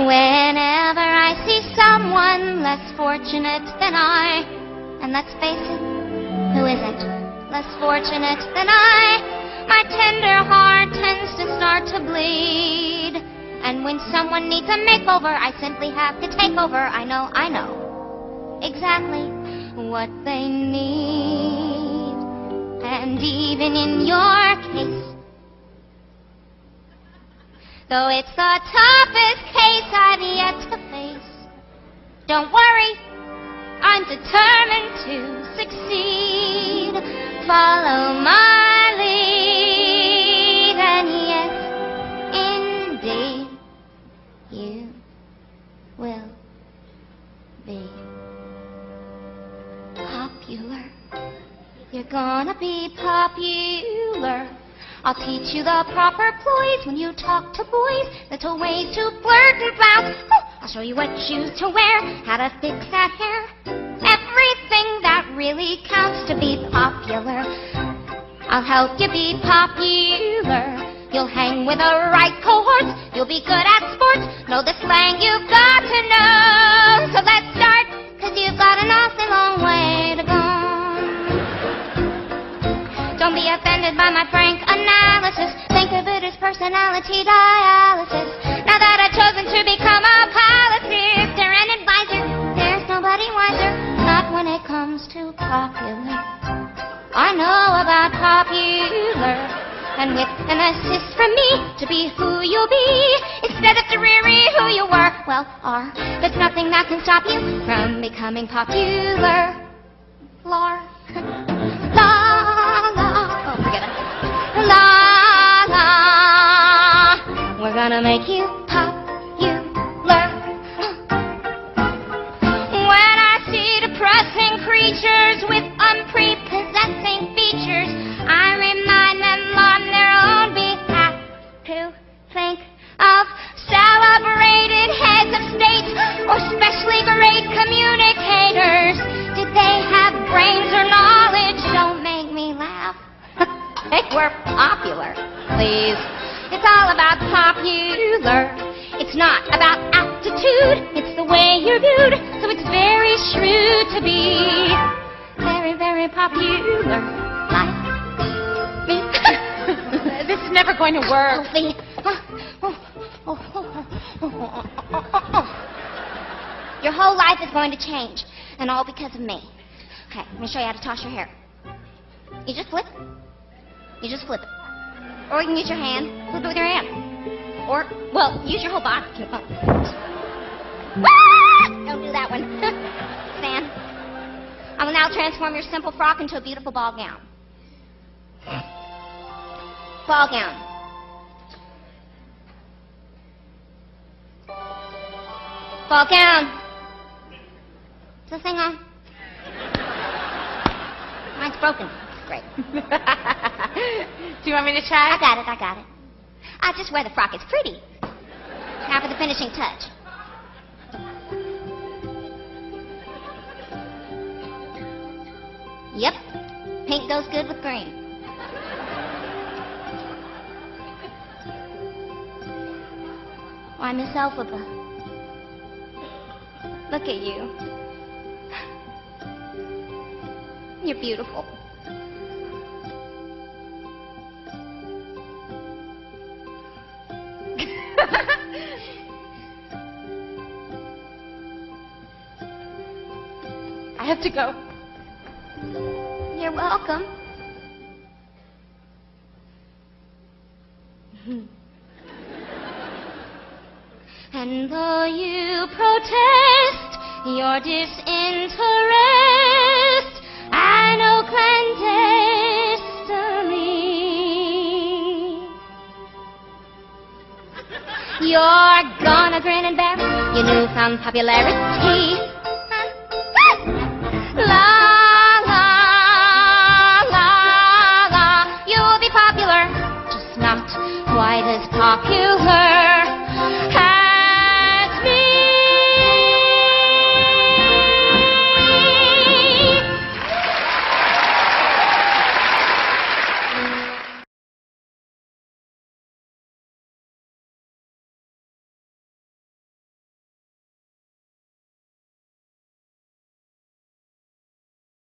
Whenever I see someone less fortunate than I, and let's face it, who isn't less fortunate than I, my tender heart tends to start to bleed. And when someone needs a makeover, I simply have to take over. I know exactly what they need. And even in your case, though it's the toughest case I've yet to face, don't worry, I'm determined to succeed. Follow my lead, and yes, indeed, you will be popular. You're gonna be popular. I'll teach you the proper ploys when you talk to boys, little ways to flirt and bounce. I'll show you what shoes to wear, how to fix that hair, everything that really counts to be popular. I'll help you be popular. You'll hang with the right cohorts, you'll be good at sports, know the slang you've got to know. So let's start, 'cause you've got an awfully long way to go. Don't be offended by my frank analysis. Think of it as personality dialysis. Now that I've chosen to become a politician or an advisor, there's nobody wiser. Not when it comes to popular. I know about popular, and with an assist from me to be who you'll be instead of dreary who you were. Well, are there's nothing that can stop you from becoming popular. Lar. La la, we're gonna make you popular. When I see depressing creatures with unprepossessing features, I remind them on their own behalf to think of celebrated heads of state or specially great communicators. Did they have brains or knowledge? Don't make me laugh. Hey, we're popular, please. It's all about popular. It's not about aptitude, it's the way you're viewed. So it's very shrewd to be very, very popular. Like me. This is never going to work. Your whole life is going to change, and all because of me. Okay, let me show you how to toss your hair. You just flip. You just flip it. Or you can use your hand. Flip it with your hand. Or, well, use your whole body. Ah! Don't do that one. Stan, I will now transform your simple frock into a beautiful ball gown. Ball gown. Ball gown. Is this thing on? Mine's broken. Great. Do you want me to try? I got it. I just wear the frock. It's pretty. Now for the finishing touch. Yep. Pink goes good with green. Why, Miss Elphaba, look at you. You're beautiful. I have to go. You're welcome. And though you protest your disinterest, I know clandestinely you're gonna grin and bear your newfound popularity.